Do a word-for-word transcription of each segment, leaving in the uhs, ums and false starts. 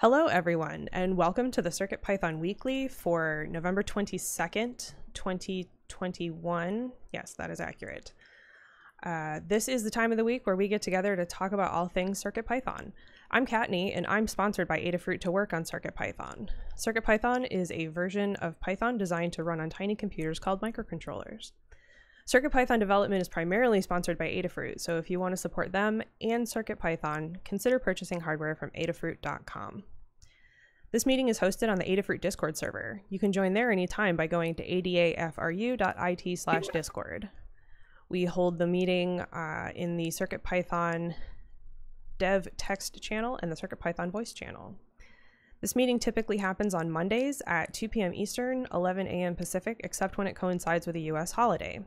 Hello everyone, and welcome to the CircuitPython Weekly for November twenty-second, twenty twenty-one. Yes, that is accurate. Uh, this is the time of the week where we get together to talk about all things CircuitPython. I'm Katni, and I'm sponsored by Adafruit to work on CircuitPython. CircuitPython is a version of Python designed to run on tiny computers called microcontrollers. CircuitPython development is primarily sponsored by Adafruit, so if you want to support them and CircuitPython, consider purchasing hardware from adafruit dot com. This meeting is hosted on the Adafruit Discord server. You can join there anytime by going to adafru dot I T slash discord. We hold the meeting uh, in the CircuitPython dev text channel and the CircuitPython voice channel. This meeting typically happens on Mondays at two P M Eastern, eleven A M Pacific, except when it coincides with a U S holiday.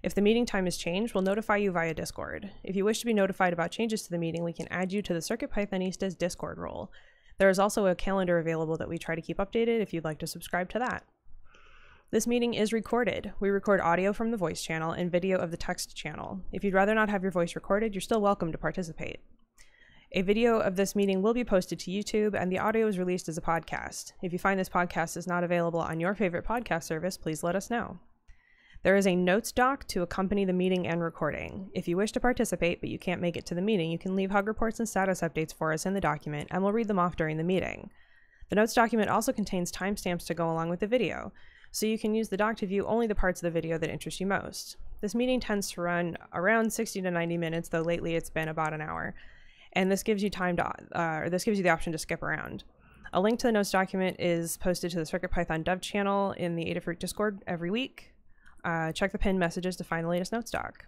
If the meeting time is changed, we'll notify you via Discord. If you wish to be notified about changes to the meeting, we can add you to the CircuitPythonistas Discord role. There is also a calendar available that we try to keep updated if you'd like to subscribe to that. This meeting is recorded. We record audio from the voice channel and video of the text channel. If you'd rather not have your voice recorded, you're still welcome to participate. A video of this meeting will be posted to YouTube, and the audio is released as a podcast. If you find this podcast is not available on your favorite podcast service, please let us know. There is a notes doc to accompany the meeting and recording. If you wish to participate but you can't make it to the meeting, you can leave hug reports and status updates for us in the document, and we'll read them off during the meeting. The notes document also contains timestamps to go along with the video, so you can use the doc to view only the parts of the video that interest you most. This meeting tends to run around sixty to ninety minutes, though lately it's been about an hour, and this gives you time to, uh, or this gives you the option to skip around. A link to the notes document is posted to the CircuitPython dev channel in the Adafruit Discord every week. Uh, check the pinned messages to find the latest notes doc.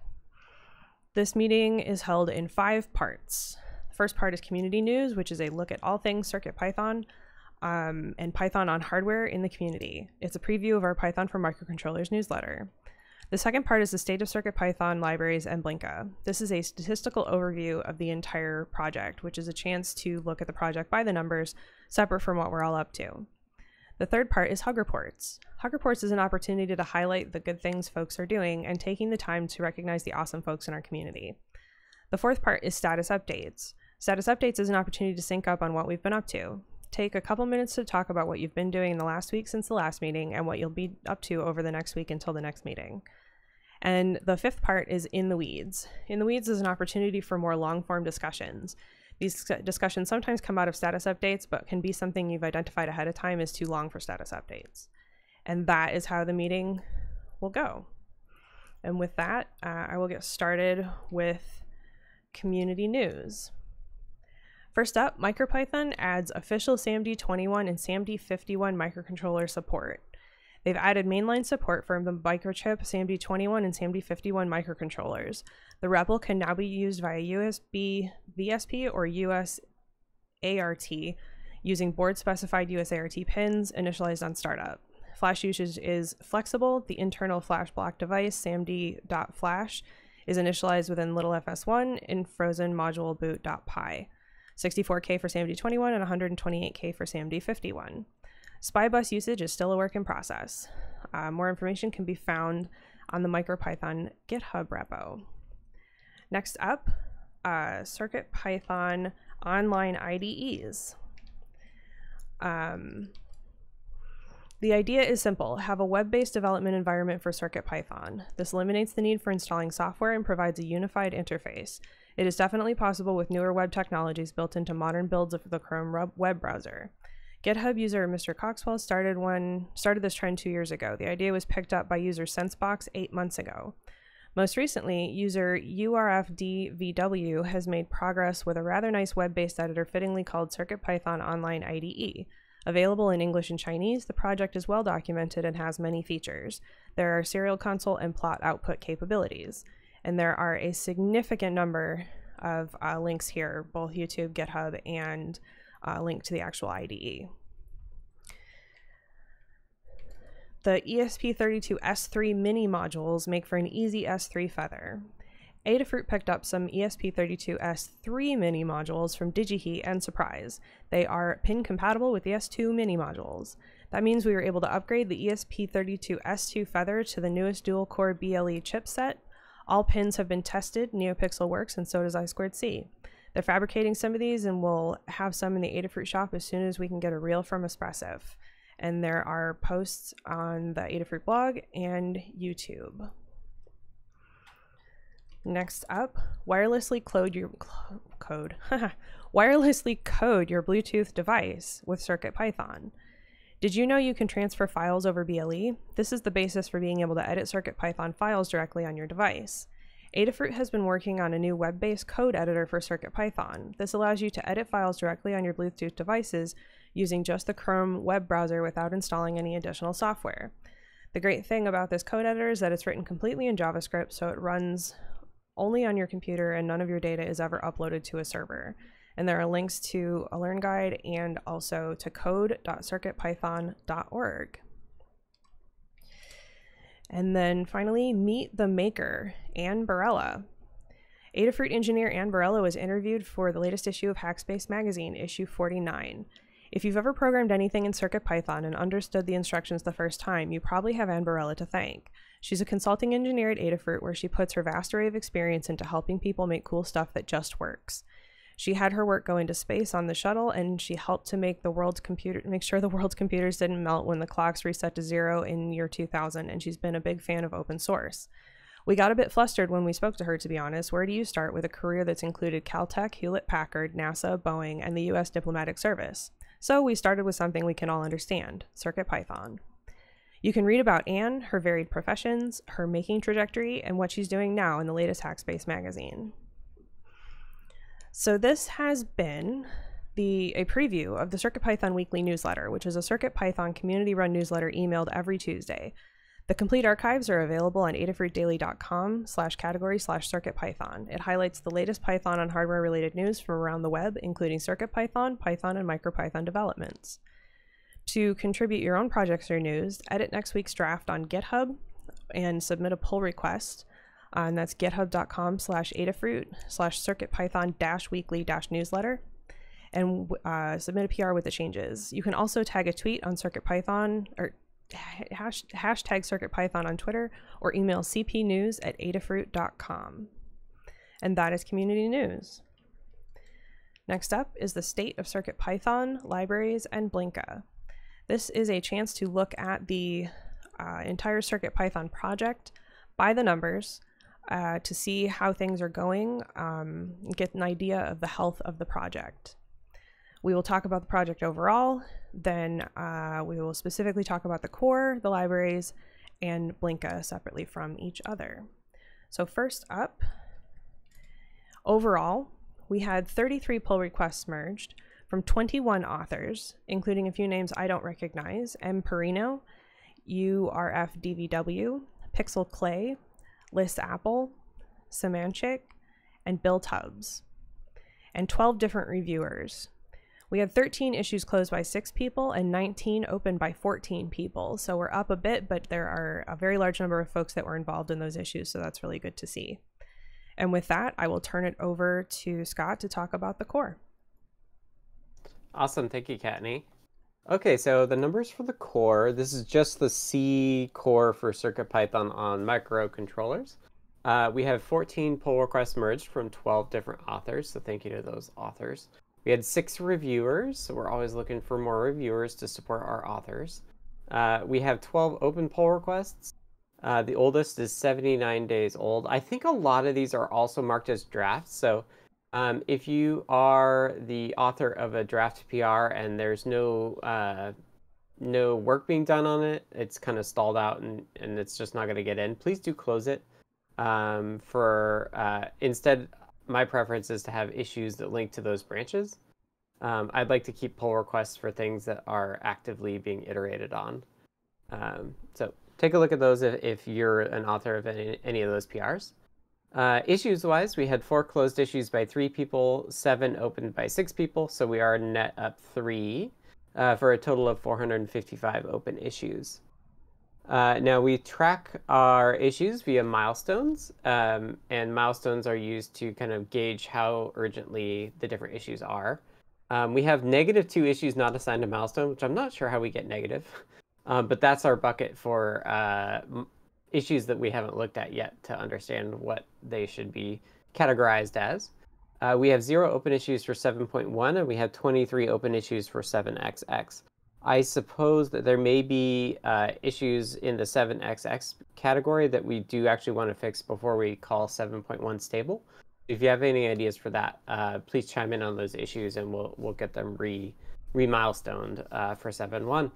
This meeting is held in five parts. The first part is community news, which is a look at all things CircuitPython um, and Python on hardware in the community. It's a preview of our Python for Microcontrollers newsletter. The second part is the state of CircuitPython libraries and Blinka. This is a statistical overview of the entire project, which is a chance to look at the project by the numbers, separate from what we're all up to. The third part is Hug Reports. Hug Reports is an opportunity to highlight the good things folks are doing and taking the time to recognize the awesome folks in our community. The fourth part is Status Updates. Status Updates is an opportunity to sync up on what we've been up to. Take a couple minutes to talk about what you've been doing in the last week since the last meeting and what you'll be up to over the next week until the next meeting. And the fifth part is In the Weeds. In the Weeds is an opportunity for more long-form discussions. These discussions sometimes come out of status updates, but can be something you've identified ahead of time is too long for status updates. And that is how the meeting will go. And with that, uh, I will get started with community news. First up, MicroPython adds official SAMD twenty-one and SAMD fifty-one microcontroller support. They've added mainline support for the Microchip SAMD twenty-one and SAMD fifty-one microcontrollers. The REPL can now be used via U S B V S P or U S A R T using board-specified U S A R T pins initialized on startup. Flash usage is flexible. The internal flash block device, SAMD.flash, is initialized within little F S one in frozen module boot.py. sixty-four K for SAMD twenty-one and one hundred twenty-eight K for SAMD fifty-one. Spybus usage is still a work in process. Uh, more information can be found on the MicroPython GitHub repo. Next up, uh, CircuitPython online I D Es. Um, the idea is simple. Have a web-based development environment for CircuitPython. This eliminates the need for installing software and provides a unified interface. It is definitely possible with newer web technologies built into modern builds of the Chrome web browser. GitHub user Mister Coxwell started one started this trend two years ago. The idea was picked up by user SenseBox eight months ago. Most recently, user U R F D V W has made progress with a rather nice web-based editor fittingly called CircuitPython Online I D E. Available in English and Chinese, the project is well documented and has many features. There are serial console and plot output capabilities, and there are a significant number of uh, links here, both YouTube, GitHub, and Uh, link to the actual I D E. The E S P thirty-two S three mini modules make for an easy S three feather. Adafruit picked up some E S P thirty-two S three mini modules from DigiHeat, and surprise, they are pin compatible with the S two mini modules. That means we were able to upgrade the E S P thirty-two S two feather to the newest dual-core B L E chipset. All pins have been tested, NeoPixel works, and so does I squared C. they're fabricating some of these, and we'll have some in the Adafruit shop as soon as we can get a reel from Espressif. And there are posts on the Adafruit blog and YouTube. Next up, wirelessly code your code wirelessly code your Bluetooth device with CircuitPython. Did you know you can transfer files over B L E? This is the basis for being able to edit CircuitPython files directly on your device. Adafruit has been working on a new web-based code editor for CircuitPython. This allows you to edit files directly on your Bluetooth devices using just the Chrome web browser without installing any additional software. The great thing about this code editor is that it's written completely in JavaScript, so it runs only on your computer and none of your data is ever uploaded to a server. And there are links to a Learn Guide and also to code dot circuit python dot org. And then finally, meet the maker, Anne Barella. Adafruit engineer Anne Barella was interviewed for the latest issue of Hackspace magazine, issue forty-nine. If you've ever programmed anything in CircuitPython and understood the instructions the first time, you probably have Anne Barella to thank. She's a consulting engineer at Adafruit, where she puts her vast array of experience into helping people make cool stuff that just works. She had her work go into space on the shuttle, and she helped to make the world's computer make sure the world's computers didn't melt when the clocks reset to zero in year two thousand, and she's been a big fan of open source. We got a bit flustered when we spoke to her, to be honest. Where do you start with a career that's included Caltech, Hewlett-Packard, NASA, Boeing, and the U S Diplomatic Service? So we started with something we can all understand, CircuitPython. You can read about Anne, her varied professions, her making trajectory, and what she's doing now in the latest Hackspace magazine. So this has been the, a preview of the CircuitPython weekly newsletter, which is a CircuitPython community-run newsletter emailed every Tuesday. The complete archives are available on adafruitdaily.com slash category slash CircuitPython. It highlights the latest Python and hardware-related news from around the web, including CircuitPython, Python, and MicroPython developments. To contribute your own projects or news, edit next week's draft on GitHub and submit a pull request. Uh, and that's github.com slash adafruit slash circuitpython dash weekly dash newsletter. And uh, submit a P R with the changes. You can also tag a tweet on CircuitPython or hash, hashtag CircuitPython on Twitter, or email cpnews at adafruit dot com. And that is community news. Next up is the state of CircuitPython, libraries, and Blinka. This is a chance to look at the uh, entire CircuitPython project by the numbers, Uh, to see how things are going, um, get an idea of the health of the project. We will talk about the project overall, then uh, we will specifically talk about the core, the libraries, and Blinka separately from each other. So first up, overall, we had thirty-three pull requests merged from twenty-one authors, including a few names I don't recognize: M. Perino, U R F D V W, Pixel Clay, Liz Apple, Samanchik, and Bill Tubbs, and twelve different reviewers. We had thirteen issues closed by six people and nineteen open by fourteen people. So we're up a bit, but there are a very large number of folks that were involved in those issues, so that's really good to see. And with that, I will turn it over to Scott to talk about the core. Awesome. Thank you, Katni. Okay, so the numbers for the core, this is just the C core for CircuitPython on microcontrollers. Uh, we have fourteen pull requests merged from twelve different authors, so thank you to those authors. We had six reviewers, so we're always looking for more reviewers to support our authors. Uh, we have twelve open pull requests. Uh, the oldest is seventy-nine days old. I think a lot of these are also marked as drafts, so Um, if you are the author of a draft P R and there's no uh, no work being done on it, it's kind of stalled out and, and it's just not going to get in, please do close it. Um, for uh, instead, my preference is to have issues that link to those branches. Um, I'd like to keep pull requests for things that are actively being iterated on. Um, so take a look at those if, if you're an author of any, any of those P Rs. Uh, issues-wise, we had four closed issues by three people, seven opened by six people, so we are net up three, uh, for a total of four hundred fifty-five open issues. Uh, now, we track our issues via milestones, um, and milestones are used to kind of gauge how urgently the different issues are. Um, we have negative two issues not assigned a milestone, which I'm not sure how we get negative, um, but that's our bucket for uh, issues that we haven't looked at yet to understand what they should be categorized as. Uh, we have zero open issues for seven point one, and we have twenty-three open issues for seven X X. I suppose that there may be uh, issues in the seven X X category that we do actually want to fix before we call seven point one stable. If you have any ideas for that, uh, please chime in on those issues, and we'll we'll get them re re-milestoned uh, for seven point one.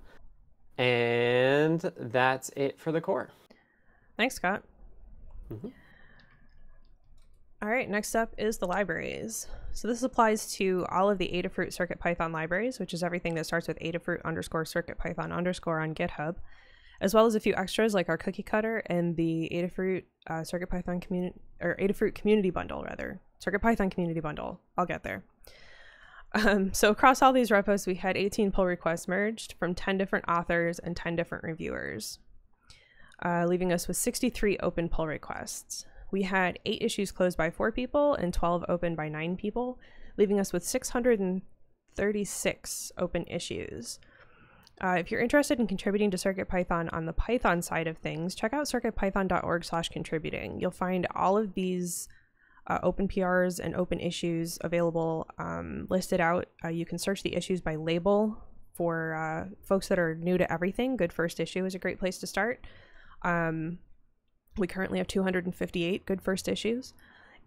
And that's it for the core. Thanks, Scott. Mm-hmm. All right, next up is the libraries. So this applies to all of the Adafruit CircuitPython libraries, which is everything that starts with Adafruit underscore CircuitPython underscore on GitHub, as well as a few extras like our cookie cutter and the Adafruit uh, CircuitPython community, or Adafruit community bundle rather, CircuitPython community bundle. I'll get there. Um, so across all these repos, we had eighteen pull requests merged from ten different authors and ten different reviewers, uh, leaving us with sixty-three open pull requests. We had eight issues closed by four people and twelve open by nine people, leaving us with six hundred thirty-six open issues. Uh, if you're interested in contributing to CircuitPython on the Python side of things, check out circuitpython.org slash contributing. You'll find all of these uh, open P Rs and open issues available, um, listed out. Uh, you can search the issues by label. For uh, folks that are new to everything, Good First Issue is a great place to start. Um, We currently have two hundred fifty-eight good first issues,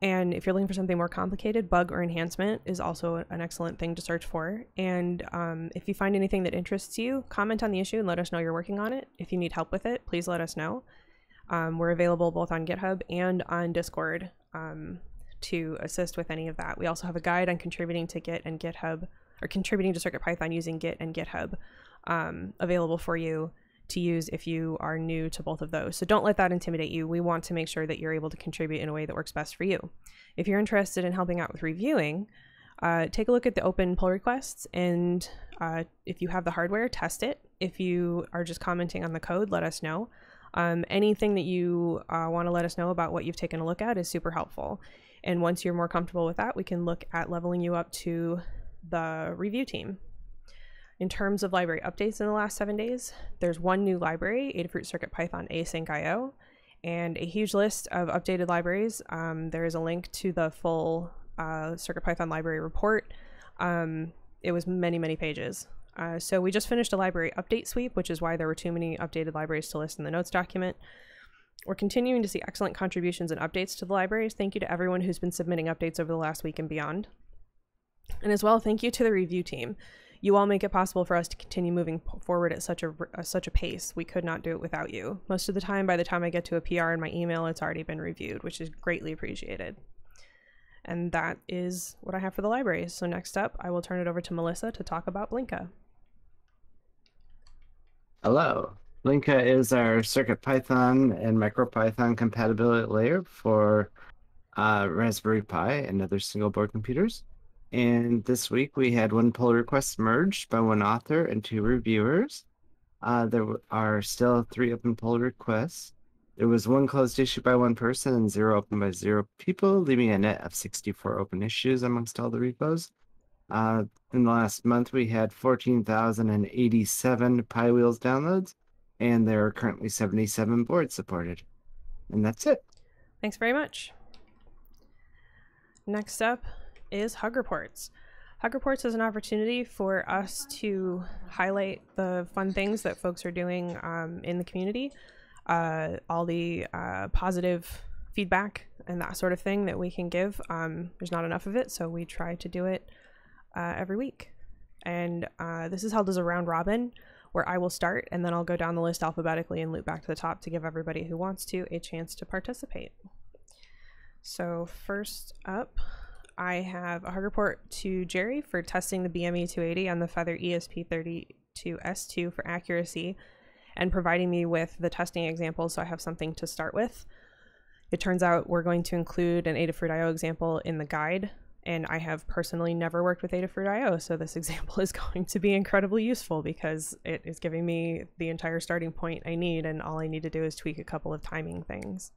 and if you're looking for something more complicated, bug or enhancement is also an excellent thing to search for. And um, if you find anything that interests you, comment on the issue and let us know you're working on it. If you need help with it, please let us know. Um, we're available both on GitHub and on Discord um, to assist with any of that. We also have a guide on contributing to Git and GitHub, or contributing to CircuitPython using Git and GitHub, um, available for you to use if you are new to both of those. So don't let that intimidate you. We want to make sure that you're able to contribute in a way that works best for you. If you're interested in helping out with reviewing, uh, take a look at the open pull requests, and uh, if you have the hardware, test it. If you are just commenting on the code, let us know. Um, anything that you uh, want to let us know about what you've taken a look at is super helpful. And once you're more comfortable with that, we can look at leveling you up to the review team. In terms of library updates in the last seven days, there's one new library, Adafruit CircuitPython async dot I O, and a huge list of updated libraries. Um, there is a link to the full uh, CircuitPython library report. Um, it was many, many pages. Uh, so we just finished a library update sweep, which is why there were too many updated libraries to list in the notes document. We're continuing to see excellent contributions and updates to the libraries. Thank you to everyone who's been submitting updates over the last week and beyond. And as well, thank you to the review team. You all make it possible for us to continue moving forward at such a uh, such a pace. We could not do it without you. Most of the time, by the time I get to a P R in my email, it's already been reviewed, which is greatly appreciated. And that is what I have for the libraries. So next up, I will turn it over to Melissa to talk about Blinka. Hello. Blinka is our CircuitPython and MicroPython compatibility layer for uh, Raspberry Pi and other single board computers. And this week we had one pull request merged by one author and two reviewers. Uh, there are still three open pull requests. There was one closed issue by one person and zero open by zero people, leaving a net of sixty-four open issues amongst all the repos. Uh, in the last month we had fourteen thousand eighty-seven PyWheels downloads, and there are currently seventy-seven boards supported. And that's it. Thanks very much. Next up is Hug Reports. Hug Reports is an opportunity for us to highlight the fun things that folks are doing um, in the community, uh, all the uh, positive feedback and that sort of thing that we can give. Um, there's not enough of it, so we try to do it uh, every week. And uh, this is held as a round robin where I will start and then I'll go down the list alphabetically and loop back to the top to give everybody who wants to a chance to participate. So first up, I have a hug report to Jerry for testing the B M E two eighty on the Feather E S P thirty-two S two for accuracy and providing me with the testing example so I have something to start with. It turns out we're going to include an Adafruit I O example in the guide, and I have personally never worked with Adafruit I O, so this example is going to be incredibly useful because it is giving me the entire starting point I need, and all I need to do is tweak a couple of timing things.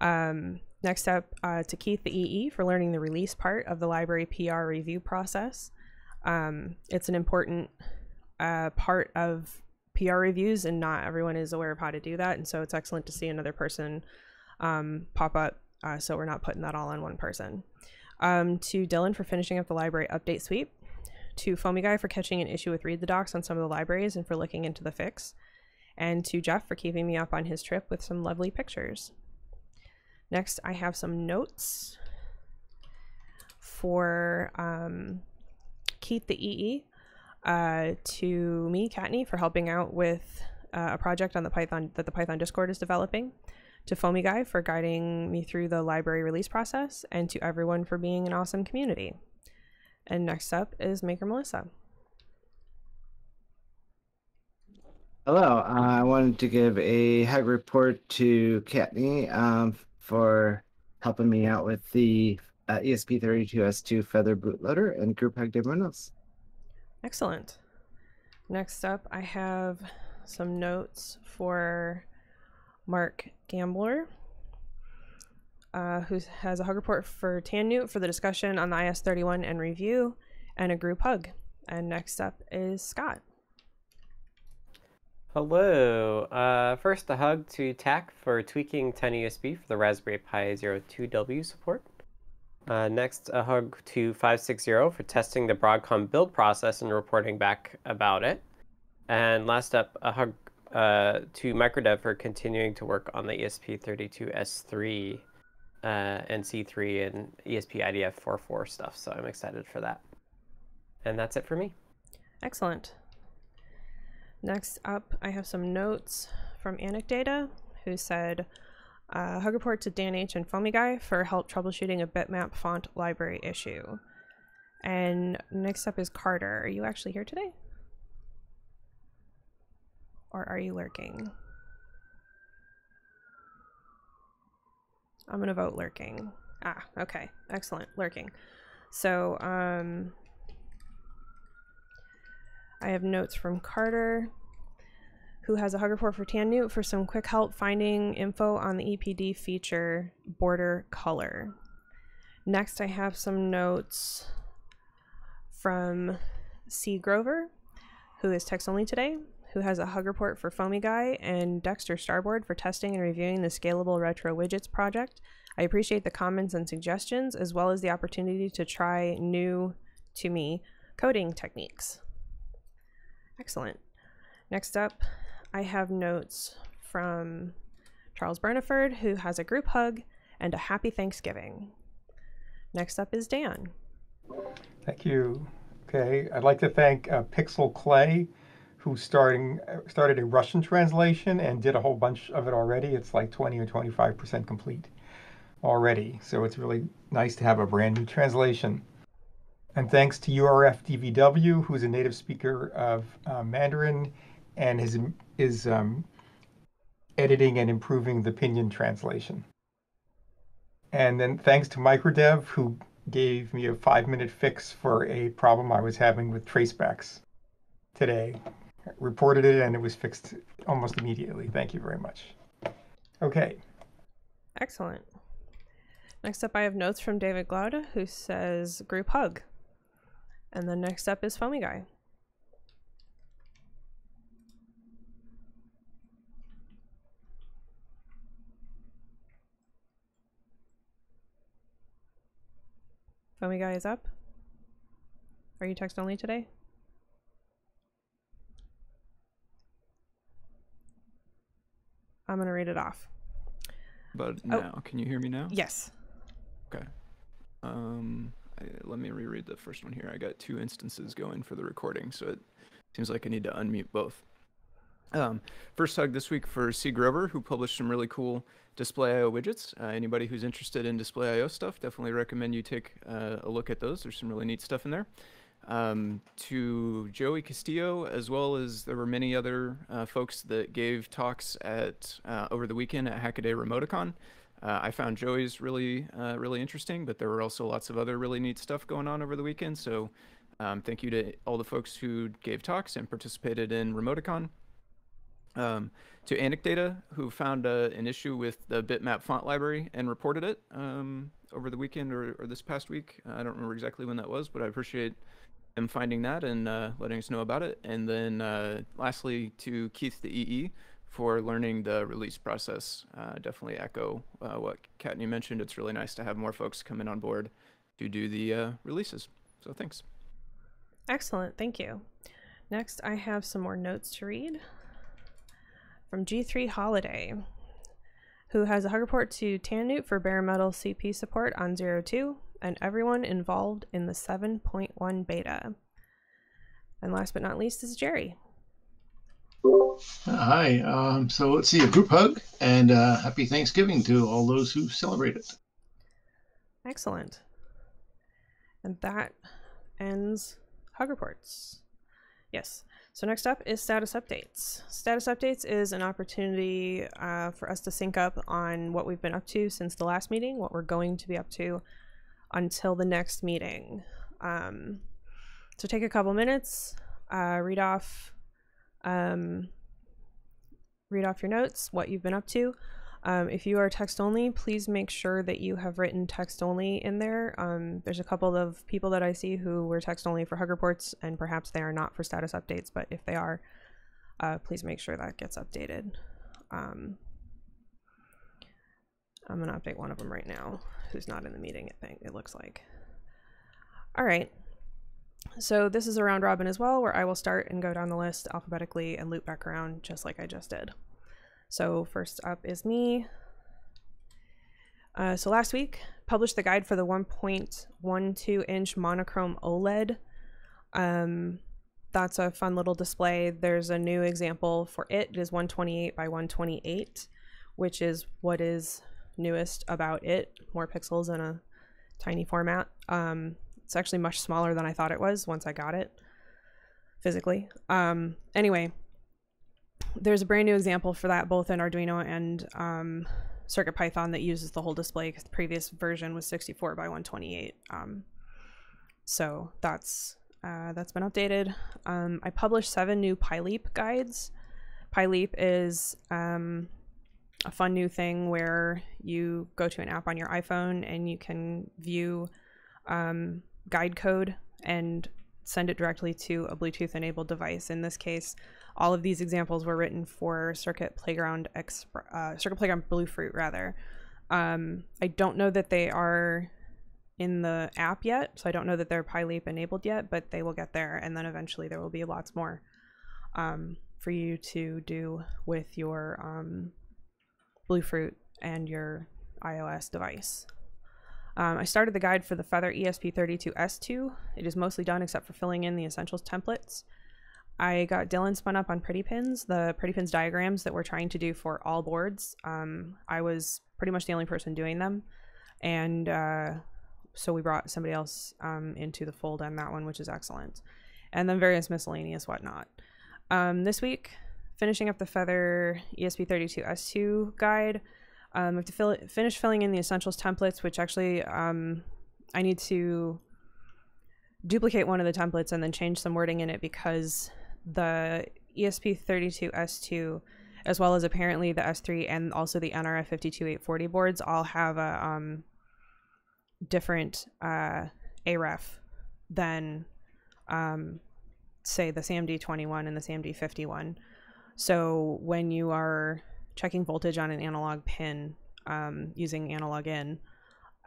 Um, next up, uh, to Keith the E E for learning the release part of the library P R review process. Um, it's an important uh, part of P R reviews, and not everyone is aware of how to do that, and so it's excellent to see another person um, pop up, uh, so we're not putting that all on one person. um, to Dylan for finishing up the library update sweep, to Foamy Guy for catching an issue with Read the Docs on some of the libraries and for looking into the fix, and to Jeff for keeping me up on his trip with some lovely pictures. Next, I have some notes for um, Keith the E E, uh, to me, Katney, for helping out with uh, a project on the Python that the Python Discord is developing, to Foamy Guy for guiding me through the library release process, and to everyone for being an awesome community. And next up is Maker Melissa. Hello, uh, I wanted to give a hug report to Katney um, for helping me out with the uh, E S P thirty-two S two Feather bootloader, and group hug to everyone else. Excellent. Next up, I have some notes for Mark Gambler, uh, who has a hug report for Tanute for the discussion on the I S thirty-one and review, and a group hug. And next up is Scott. Hello. Uh, first, a hug to Tack for tweaking ten U S B for the Raspberry Pi zero two W support. Uh, next, a hug to five sixty for testing the Broadcom build process and reporting back about it. And last up, a hug uh, to MicroDev for continuing to work on the E S P thirty-two S three uh, and C three and E S P I D F forty-four stuff. So I'm excited for that. And that's it for me. Excellent. Next up, I have some notes from Anecdata, who said, uh, hug report to Dan H and Foamy Guy for help troubleshooting a bitmap font library issue. And next up is Carter. Are you actually here today? Or are you lurking? I'm gonna vote lurking. Ah, okay, excellent, lurking. So, um, I have notes from Carter, who has a hug report for Tanute for some quick help finding info on the E P D feature border color. Next, I have some notes from C. Grover, who is text only today, who has a hug report for Foamy Guy and Dexter Starboard for testing and reviewing the Scalable Retro Widgets project. I appreciate the comments and suggestions, as well as the opportunity to try new, to me, coding techniques. Excellent. Next up, I have notes from Charles Bernaford, who has a group hug and a happy Thanksgiving. Next up is Dan. Thank you. Okay, I'd like to thank uh, Pixel Clay, who starting, started a Russian translation and did a whole bunch of it already. It's like twenty or twenty-five percent complete already. So it's really nice to have a brand new translation. And thanks to U R F D V W, who's a native speaker of uh, Mandarin and is, is um, editing and improving the Pinyin translation. And then thanks to MicroDev, who gave me a five-minute fix for a problem I was having with tracebacks today. I reported it, and it was fixed almost immediately. Thank you very much. Okay. Excellent. Next up, I have notes from David Glauda, who says group hug. And then next up is Foamy Guy. Foamy Guy is up. Are you text only today? I'm going to read it off. But now, oh. Can you hear me now? Yes. Okay. Um... Let me reread the first one here. I got two instances going for the recording, so it seems like I need to unmute both. Um, first hug this week for C. Grover, who published some really cool Display I O widgets. Uh, anybody who's interested in Display I O stuff, definitely recommend you take uh, a look at those. There's some really neat stuff in there. Um, to Joey Castillo, as well as there were many other uh, folks that gave talks at uh, over the weekend at Hackaday Remoticon. Uh, I found Joey's really, uh, really interesting, but there were also lots of other really neat stuff going on over the weekend. So um, thank you to all the folks who gave talks and participated in Remoticon. Um, to Anecdata, who found uh, an issue with the bitmap font library and reported it um, over the weekend or, or this past week. I don't remember exactly when that was, but I appreciate them finding that and uh, letting us know about it. And then uh, lastly, to Keith the E E, for learning the release process. Uh, definitely echo uh, what Katney mentioned. It's really nice to have more folks coming on board to do the uh, releases. So thanks. Excellent. Thank you. Next, I have some more notes to read from G three Holiday, who has a hug report to Tanute for bare metal C P support on zero two and everyone involved in the seven point one beta. And last but not least is Jerry. Hi. Um, so let's see, a group hug and uh, happy Thanksgiving to all those who celebrate it. Excellent. And that ends hug reports. Yes. So next up is status updates. Status updates is an opportunity uh, for us to sync up on what we've been up to since the last meeting, what we're going to be up to until the next meeting. Um, so take a couple minutes, uh, read off um read off your notes, what you've been up to. Um, if you are text only, please make sure that you have written text only in there. Um, there's a couple of people that I see who were text only for hug reports, and perhaps they are not for status updates, but if they are, uh, please make sure that gets updated. Um, I'm gonna update one of them right now who's not in the meeting, I think, it looks like. All right. So this is a round robin as well, where I will start and go down the list alphabetically and loop back around just like I just did. So first up is me. Uh, so last week, published the guide for the one point one two inch monochrome OLED. Um, that's a fun little display. There's a new example for it. It is one twenty-eight by one twenty-eight, which is what is newest about it. More pixels in a tiny format. Um, it's actually much smaller than I thought it was once I got it physically. Um, anyway. There's a brand new example for that, both in Arduino and um, CircuitPython, that uses the whole display, because the previous version was sixty-four by one twenty-eight. Um, so that's uh, that's been updated. Um, I published seven new PyLeap guides. PyLeap is um, a fun new thing where you go to an app on your iPhone and you can view um, guide code and send it directly to a Bluetooth enabled device. In this case, all of these examples were written for Circuit Playground Exp uh, Circuit Playground Bluefruit, rather. Um, I don't know that they are in the app yet, so I don't know that they're PyLeap enabled yet, but they will get there, and then eventually there will be lots more um, for you to do with your um, Bluefruit and your iOS device. Um, I started the guide for the Feather E S P thirty-two S two. It is mostly done except for filling in the essentials templates. I got Dylan spun up on Pretty Pins, the Pretty Pins diagrams that we're trying to do for all boards. Um, I was pretty much the only person doing them. And uh, so we brought somebody else um, into the fold on that one, which is excellent. And then various miscellaneous whatnot. Um, this week, finishing up the Feather E S P thirty-two S two guide. Um, I have to fill it, finish filling in the essentials templates, which actually um, I need to duplicate one of the templates and then change some wording in it, because the E S P thirty-two S two, as well as apparently the S three and also the N R F five two eight four zero boards, all have a um, different uh, A ref than um, say the SAMD twenty-one and the SAMD fifty-one. So when you are checking voltage on an analog pin um, using analog in,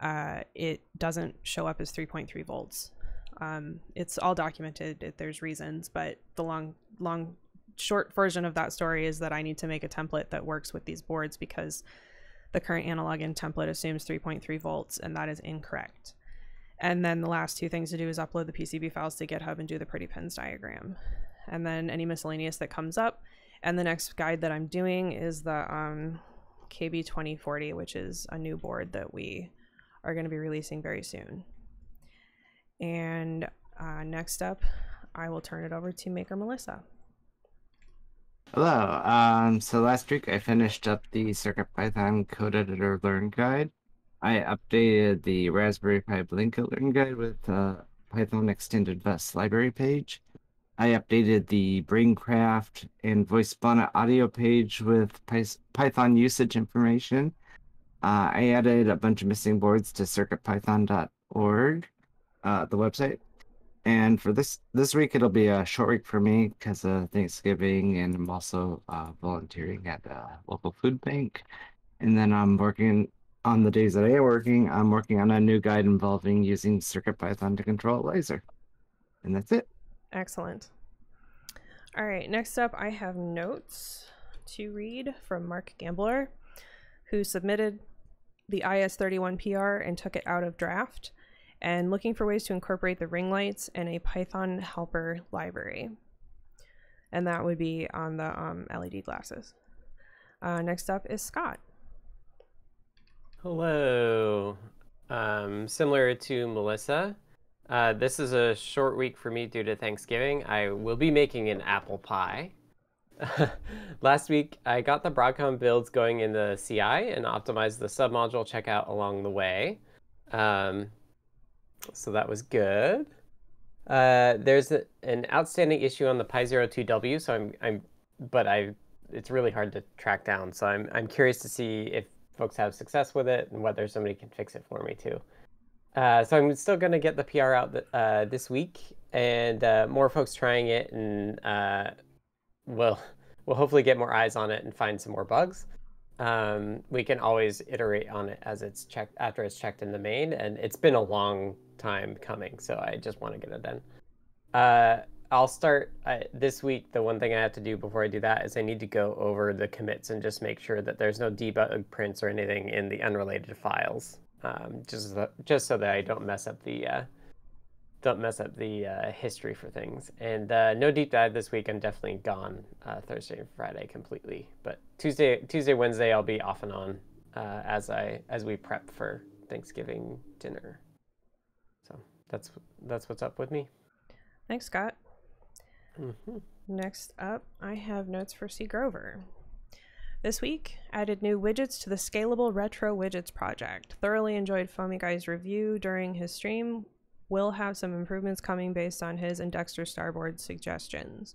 uh, it doesn't show up as three point three volts. Um, it's all documented, it, there's reasons, but the long, long, short version of that story is that I need to make a template that works with these boards, because the current analog in template assumes three point three volts, and that is incorrect. And then the last two things to do is upload the P C B files to GitHub and do the Pretty Pins diagram. And then any miscellaneous that comes up. And the next guide that I'm doing is the um, K B twenty forty, which is a new board that we are going to be releasing very soon. And uh, next up, I will turn it over to Maker Melissa. Hello. Um, so last week, I finished up the CircuitPython Code Editor Learn Guide. I updated the Raspberry Pi Blinka Learn Guide with uh, Python Extended Vest Library page. I updated the BrainCraft and VoiceBonnet audio page with Python usage information. Uh, I added a bunch of missing boards to circuit python dot org, uh, the website. And for this this week, it'll be a short week for me because of Thanksgiving, and I'm also uh, volunteering at a local food bank. And then I'm working on the days that I am working, I'm working on a new guide involving using CircuitPython to control Laser. And that's it. Excellent. All right, next up I have notes to read from Mark Gambler, who submitted the I S thirty-one P R and took it out of draft, and looking for ways to incorporate the ring lights and a Python helper library. And that would be on the um, L E D glasses. Uh, next up is Scott. Hello. Um, similar to Melissa, uh, this is a short week for me due to Thanksgiving. I will be making an apple pie. Last week, I got the Broadcom builds going in the C I and optimized the submodule checkout along the way. Um, so that was good. Uh, there's a, an outstanding issue on the Pi zero two W, so I'm, I'm, but I, it's really hard to track down. So I'm, I'm curious to see if folks have success with it and whether somebody can fix it for me too. Uh, so I'm still going to get the P R out th uh, this week, and uh, more folks trying it, and uh, we'll, we'll hopefully get more eyes on it and find some more bugs. Um, we can always iterate on it as it's checked after it's checked in the main, and it's been a long time coming, so I just want to get it done. Uh, I'll start uh, this week. The one thing I have to do before I do that is I need to go over the commits and just make sure that there's no debug prints or anything in the unrelated files, um, just so, just so that I don't mess up the uh, don't mess up the uh, history for things. And uh, no deep dive this week. I'm definitely gone uh, Thursday and Friday completely, but Tuesday, Tuesday, Wednesday, I'll be off and on uh, as I as we prep for Thanksgiving dinner. So that's that's what's up with me. Thanks, Scott. Mm-hmm. Next up, I have notes for C. Grover. This week, added new widgets to the Scalable Retro Widgets project. Thoroughly enjoyed Foamy Guy's review during his stream. Will have some improvements coming based on his and Dexter Starboard suggestions.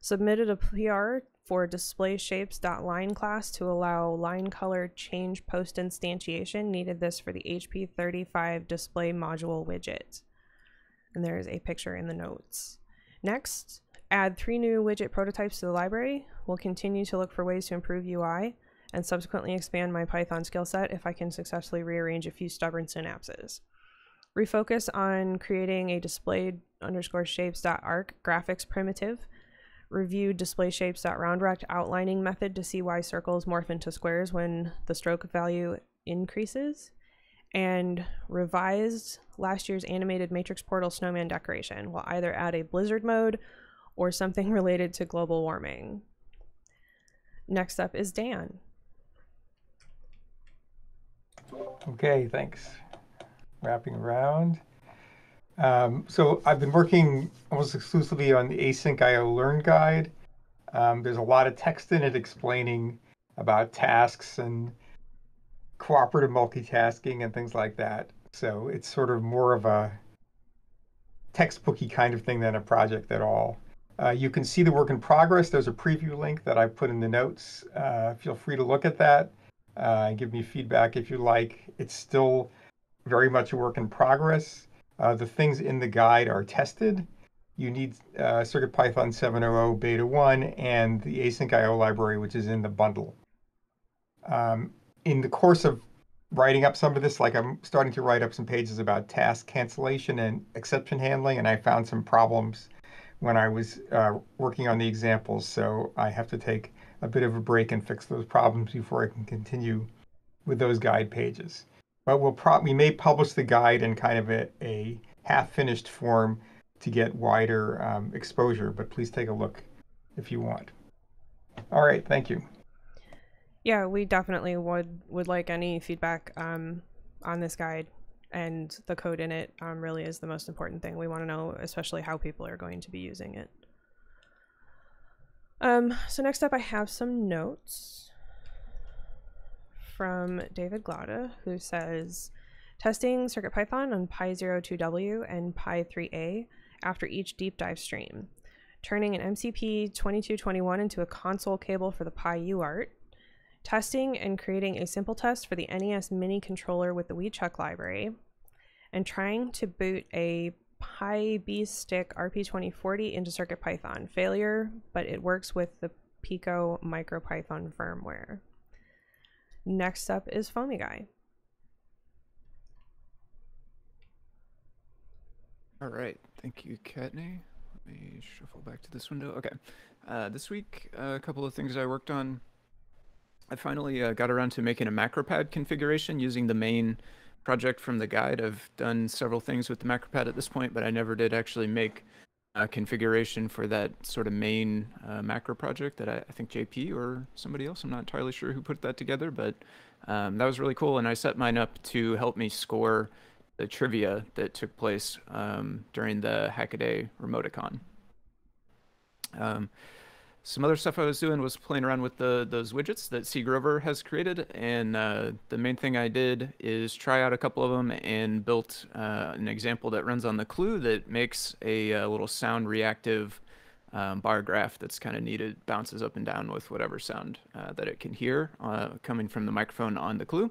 Submitted a P R for DisplayShapes.line class to allow line color change post instantiation. Needed this for the H P thirty-five display module widget. And there is a picture in the notes. Next, add three new widget prototypes to the library. We'll continue to look for ways to improve U I and subsequently expand my Python skill set if I can successfully rearrange a few stubborn synapses. Refocus on creating a displayed underscore shapes.arc graphics primitive. Review display shapes.roundrect outlining method to see why circles morph into squares when the stroke value increases. And revised last year's animated Matrix Portal snowman decoration. We'll either add a blizzard mode or something related to global warming. Next up is Dan. Okay, thanks. Wrapping around. Um, so I've been working almost exclusively on the async I O Learn guide. Um, there's a lot of text in it explaining about tasks and cooperative multitasking and things like that. So it's sort of more of a textbooky kind of thing than a project at all. Uh, you can see the work in progress. There's a preview link that I put in the notes. Uh, feel free to look at that. Uh, give me feedback if you like. It's still very much a work in progress. Uh, the things in the guide are tested. You need uh, CircuitPython seven point oh beta one and the async I O library, which is in the bundle. Um, in the course of writing up some of this, like I'm starting to write up some pages about task cancellation and exception handling, and I found some problems when I was uh, working on the examples. So I have to take a bit of a break and fix those problems before I can continue with those guide pages. But we'll pro we may publish the guide in kind of a, a half-finished form to get wider um, exposure, but please take a look if you want. All right, thank you. Yeah, we definitely would, would like any feedback um, on this guide, and the code in it um, really is the most important thing. We want to know especially how people are going to be using it. Um, so next up I have some notes from David Glauda, who says, testing CircuitPython on Pi zero two W and Pi three A after each deep dive stream. Turning an M C P twenty-two twenty-one into a console cable for the Pi U A R T. Testing and creating a simple test for the N E S mini controller with the WeChuck library. And trying to boot a Pi B-Stick R P twenty forty into CircuitPython. Failure, but it works with the Pico MicroPython firmware. Next up is Foamy Guy. All right, thank you, Katney. Let me shuffle back to this window. Okay, uh, this week, uh, a couple of things I worked on. I finally uh, got around to making a MacroPad configuration using the main project from the guide. I've done several things with the MacroPad at this point, but I never did actually make a configuration for that sort of main uh, macro project that I, I think J P or somebody else, I'm not entirely sure who put that together, but um, that was really cool. And I set mine up to help me score the trivia that took place um, during the Hackaday Remoticon. Um, some other stuff I was doing was playing around with the those widgets that C. Grover has created, and uh, the main thing I did is try out a couple of them and built uh, an example that runs on the Clue that makes a, a little sound reactive um, bar graph that's kind of needed, bounces up and down with whatever sound uh, that it can hear uh, coming from the microphone on the Clue.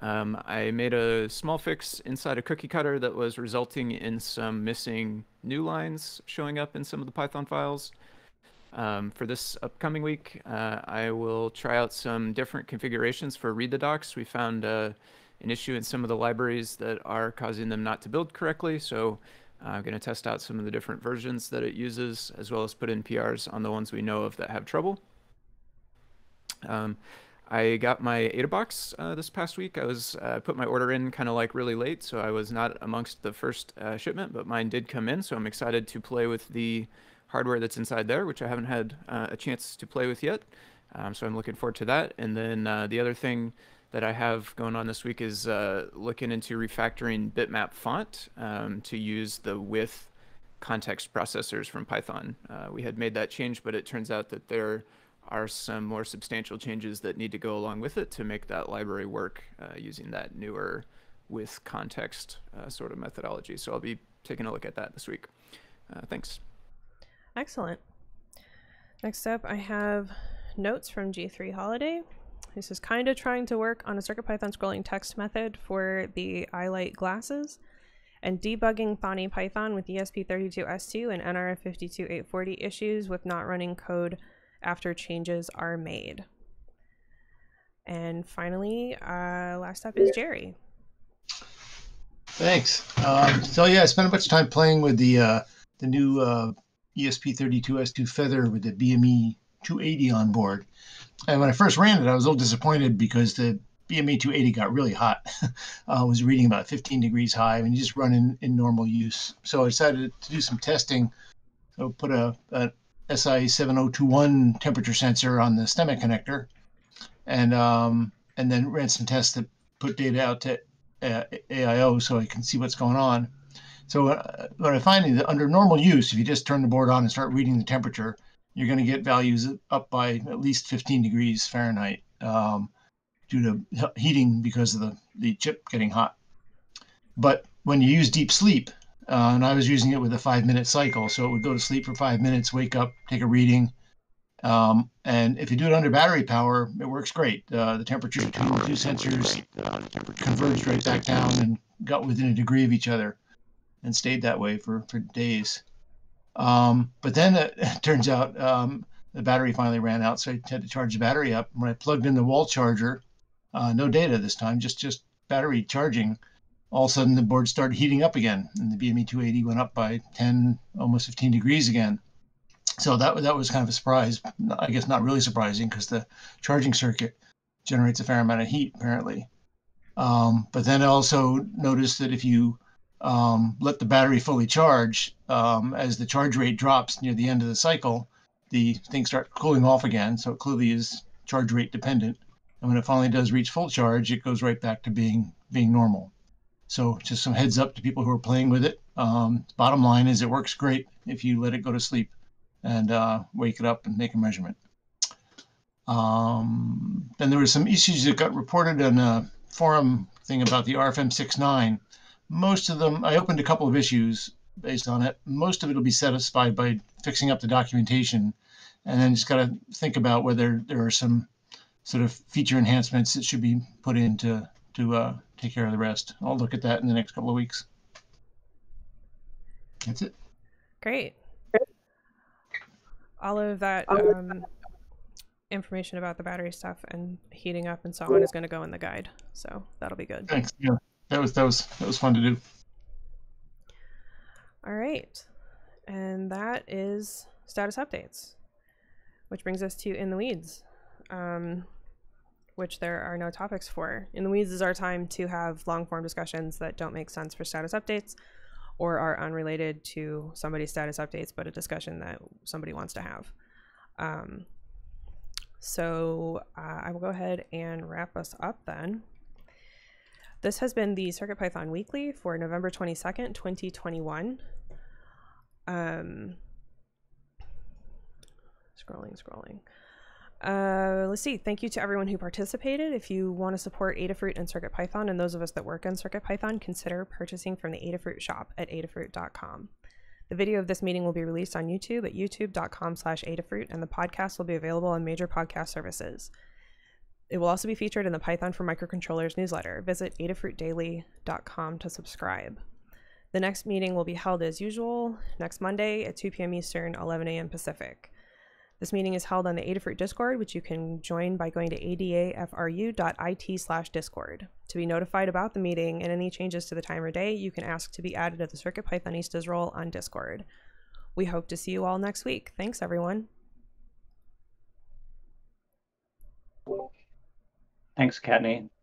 Um, I made a small fix inside a cookie cutter that was resulting in some missing new lines showing up in some of the Python files. Um, for this upcoming week, uh, I will try out some different configurations for read the docs. We found uh, an issue in some of the libraries that are causing them not to build correctly, so I'm going to test out some of the different versions that it uses, as well as put in P Rs on the ones we know of that have trouble. Um, I got my Ada box uh, this past week. I was uh, put my order in kind of like really late, so I was not amongst the first uh, shipment, but mine did come in, so I'm excited to play with the hardware that's inside there, which I haven't had uh, a chance to play with yet. Um, so I'm looking forward to that. And then uh, the other thing that I have going on this week is uh, looking into refactoring bitmap font um, to use the with context processors from Python. Uh, we had made that change, but it turns out that there are some more substantial changes that need to go along with it to make that library work uh, using that newer with context uh, sort of methodology. So I'll be taking a look at that this week. Uh, thanks. Excellent. Next up, I have notes from G three Holiday. This is kind of trying to work on a CircuitPython scrolling text method for the iLight glasses and debugging Thani Python with E S P thirty-two S two and N R F five two eight four zero issues with not running code after changes are made. And finally, uh, last up is Jerry. Thanks. Um, so yeah, I spent a bunch of time playing with the, uh, the new uh, E S P thirty-two S two Feather with the B M E two eighty on board. And when I first ran it, I was a little disappointed because the B M E two eighty got really hot. I was reading about fifteen degrees high and you just run in, in normal use. So I decided to do some testing. So put a, a S I seven oh two one temperature sensor on the STEMMA connector and um, and then ran some tests that put data out to uh, A I O so I can see what's going on. So uh, what I find is that under normal use, if you just turn the board on and start reading the temperature, you're going to get values up by at least fifteen degrees Fahrenheit um, due to heating because of the, the chip getting hot. But when you use deep sleep, uh, and I was using it with a five-minute cycle, so it would go to sleep for five minutes, wake up, take a reading. Um, and if you do it under battery power, it works great. Uh, the temperature between the two sensors converged right back down and got within a degree of each other, and stayed that way for, for days. Um, but then it, it turns out um, the battery finally ran out, so I had to charge the battery up. When I plugged in the wall charger, uh, no data this time, just, just battery charging, all of a sudden the board started heating up again, and the B M E two eighty went up by ten, almost fifteen degrees again. So that, that was kind of a surprise. I guess not really surprising because the charging circuit generates a fair amount of heat, apparently. Um, but then I also noticed that if you Um, let the battery fully charge, um, as the charge rate drops near the end of the cycle, the thing starts cooling off again, so it clearly is charge rate dependent. And when it finally does reach full charge, it goes right back to being being normal. So just some heads up to people who are playing with it. Um, bottom line is it works great if you let it go to sleep and uh, wake it up and make a measurement. Um, then there were some issues that got reported on a forum thing about the R F M six nine. Most of them, I opened a couple of issues based on it. Most of it will be satisfied by fixing up the documentation, and then just got to think about whether there are some sort of feature enhancements that should be put in to, to uh, take care of the rest. I'll look at that in the next couple of weeks. That's it. Great. All of that um, information about the battery stuff and heating up and so on is going to go in the guide, so that'll be good. Thanks. Yeah. That was, that was, that was fun to do. All right, and that is status updates, which brings us to In the Weeds, um, which there are no topics for. In the Weeds is our time to have long-form discussions that don't make sense for status updates or are unrelated to somebody's status updates, but a discussion that somebody wants to have. Um, so uh, I will go ahead and wrap us up then. This has been the CircuitPython Weekly for November twenty-second, twenty twenty-one. Um, scrolling, scrolling. Uh, let's see. Thank you to everyone who participated. If you want to support Adafruit and CircuitPython, and those of us that work on CircuitPython, consider purchasing from the Adafruit shop at adafruit dot com. The video of this meeting will be released on YouTube at youtube dot com slash adafruit, and the podcast will be available on major podcast services. It will also be featured in the Python for Microcontrollers newsletter. Visit adafruit daily dot com to subscribe. The next meeting will be held as usual next Monday at two p m Eastern, eleven a m Pacific. This meeting is held on the Adafruit Discord, which you can join by going to adafru dot it slash discord. To be notified about the meeting and any changes to the time or day, you can ask to be added to the CircuitPythonistas role on Discord. We hope to see you all next week. Thanks, everyone. Thanks, Katney.